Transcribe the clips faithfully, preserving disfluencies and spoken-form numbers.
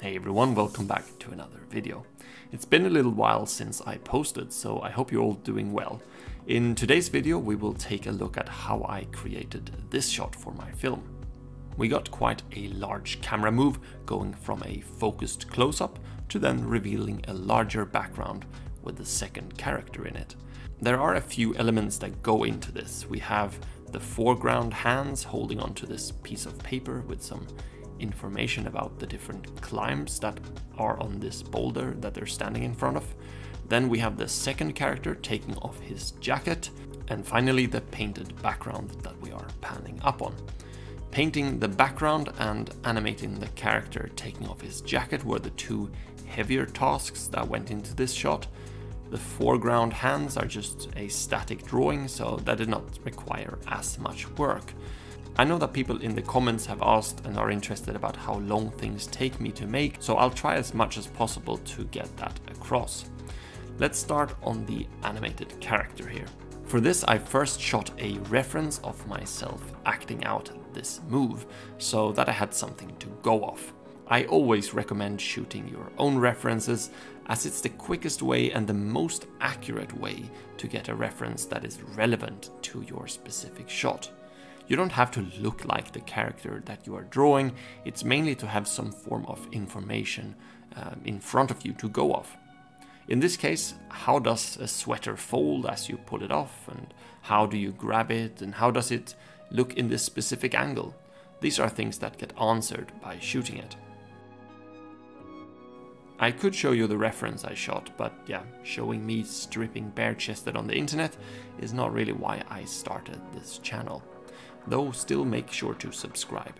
Hey everyone, welcome back to another video. It's been a little while since I posted, so I hope you're all doing well. In today's video we will take a look at how I created this shot for my film. We got quite a large camera move, going from a focused close-up to then revealing a larger background with the second character in it. There are a few elements that go into this. We have the foreground hands holding onto this piece of paper with some information about the different climbs that are on this boulder that they're standing in front of. Then we have the second character taking off his jacket, and finally the painted background that we are panning up on. Painting the background and animating the character taking off his jacket were the two heavier tasks that went into this shot. The foreground hands are just a static drawing, so that did not require as much work. I know that people in the comments have asked and are interested about how long things take me to make, so I'll try as much as possible to get that across. Let's start on the animated character here. For this, I first shot a reference of myself acting out this move, so that I had something to go off. I always recommend shooting your own references, as it's the quickest way and the most accurate way to get a reference that is relevant to your specific shot. You don't have to look like the character that you are drawing, it's mainly to have some form of information um, in front of you to go off. In this case, how does a sweater fold as you pull it off, and how do you grab it, and how does it look in this specific angle? These are things that get answered by shooting it. I could show you the reference I shot, but yeah, showing me stripping bare-chested on the internet is not really why I started this channel. Though still make sure to subscribe.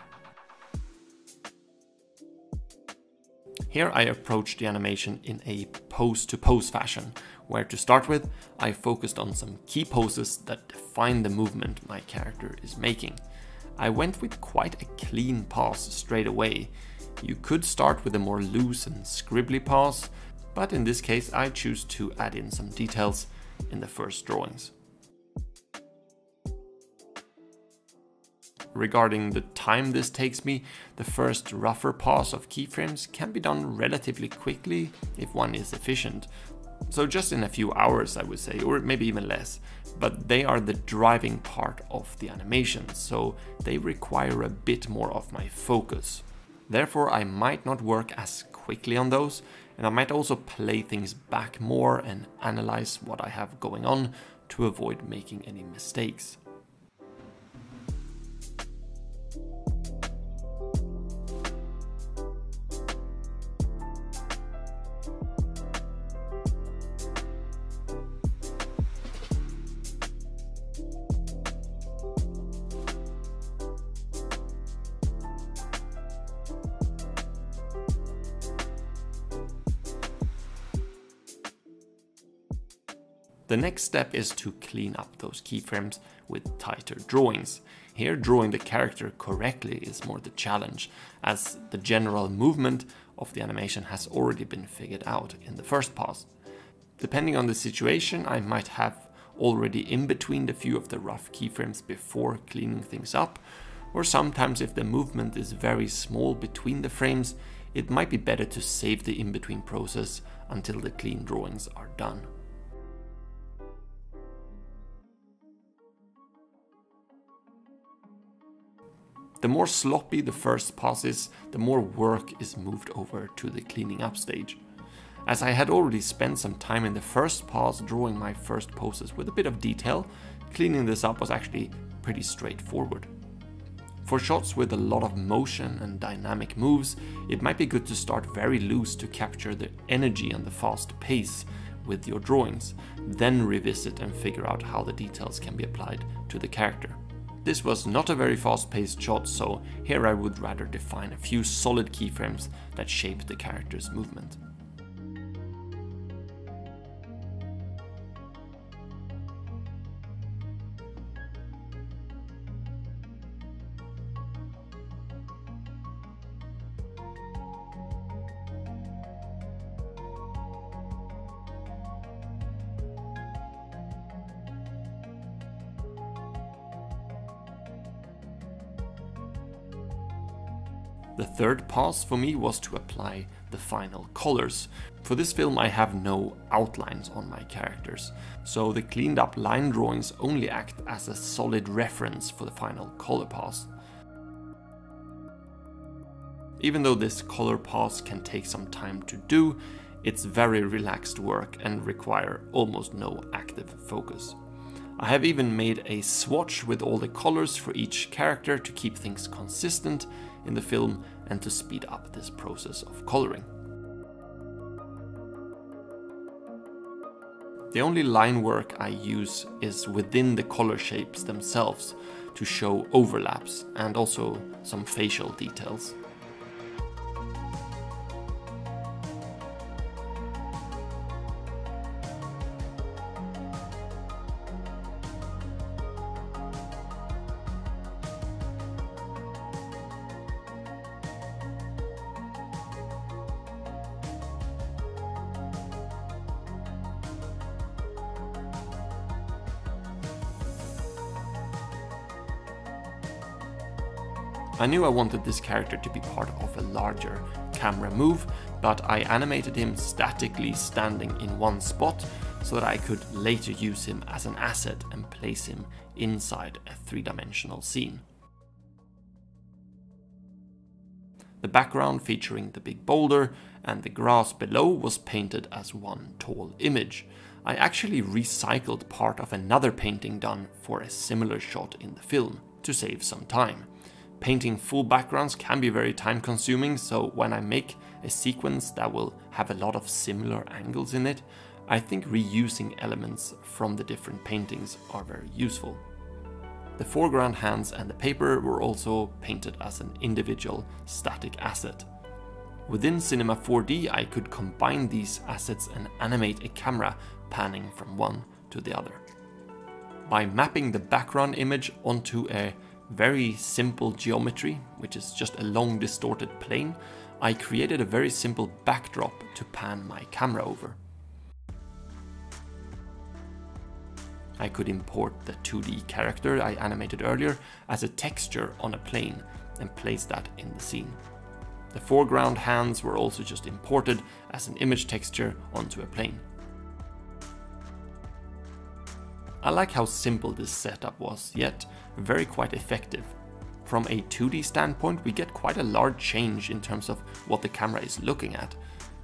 Here I approached the animation in a pose-to-pose fashion, where to start with I focused on some key poses that define the movement my character is making. I went with quite a clean pass straight away. You could start with a more loose and scribbly pass, but in this case I choose to add in some details in the first drawings. Regarding the time this takes me, the first rougher pass of keyframes can be done relatively quickly if one is efficient. So just in a few hours I would say, or maybe even less, but they are the driving part of the animation, so they require a bit more of my focus. Therefore I might not work as quickly on those, and I might also play things back more and analyze what I have going on to avoid making any mistakes. The next step is to clean up those keyframes with tighter drawings. Here, drawing the character correctly is more the challenge, as the general movement of the animation has already been figured out in the first pass. Depending on the situation, I might have already in between a few of the rough keyframes before cleaning things up, or sometimes if the movement is very small between the frames, it might be better to save the in-between process until the clean drawings are done. The more sloppy the first pass is, the more work is moved over to the cleaning up stage. As I had already spent some time in the first pass drawing my first poses with a bit of detail, cleaning this up was actually pretty straightforward. For shots with a lot of motion and dynamic moves, it might be good to start very loose to capture the energy and the fast pace with your drawings, then revisit and figure out how the details can be applied to the character. This was not a very fast-paced shot, so here I would rather define a few solid keyframes that shape the character's movement. The third pass for me was to apply the final colors. For this film I have no outlines on my characters, so the cleaned up line drawings only act as a solid reference for the final color pass. Even though this color pass can take some time to do, it's very relaxed work and require almost no active focus. I have even made a swatch with all the colors for each character to keep things consistent in the film and to speed up this process of coloring. The only line work I use is within the color shapes themselves to show overlaps and also some facial details. I knew I wanted this character to be part of a larger camera move, but I animated him statically standing in one spot so that I could later use him as an asset and place him inside a three-dimensional scene. The background featuring the big boulder and the grass below was painted as one tall image. I actually recycled part of another painting done for a similar shot in the film to save some time. Painting full backgrounds can be very time-consuming, so when I make a sequence that will have a lot of similar angles in it, I think reusing elements from the different paintings are very useful. The foreground hands and the paper were also painted as an individual static asset. Within Cinema four D, I could combine these assets and animate a camera panning from one to the other. By mapping the background image onto a very simple geometry, which is just a long distorted plane, I created a very simple backdrop to pan my camera over. I could import the two D character I animated earlier as a texture on a plane and place that in the scene. The foreground hands were also just imported as an image texture onto a plane. I like how simple this setup was, yet very quite effective. From a two D standpoint, we get quite a large change in terms of what the camera is looking at,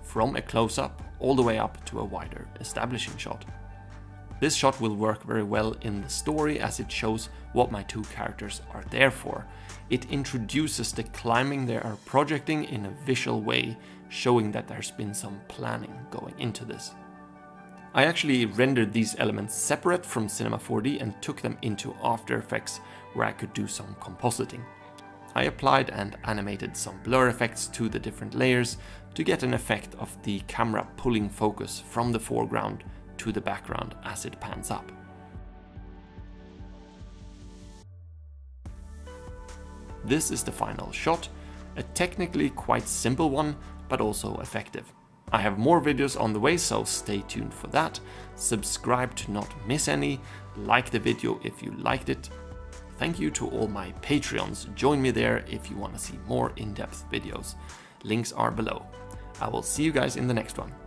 from a close-up all the way up to a wider establishing shot. This shot will work very well in the story as it shows what my two characters are there for. It introduces the climbing they are projecting in a visual way, showing that there's been some planning going into this. I actually rendered these elements separate from Cinema four D and took them into After Effects, where I could do some compositing. I applied and animated some blur effects to the different layers to get an effect of the camera pulling focus from the foreground to the background as it pans up. This is the final shot, a technically quite simple one, but also effective. I have more videos on the way, so stay tuned for that. Subscribe to not miss any, like the video if you liked it. Thank you to all my Patreons, join me there if you want to see more in-depth videos. Links are below. I will see you guys in the next one.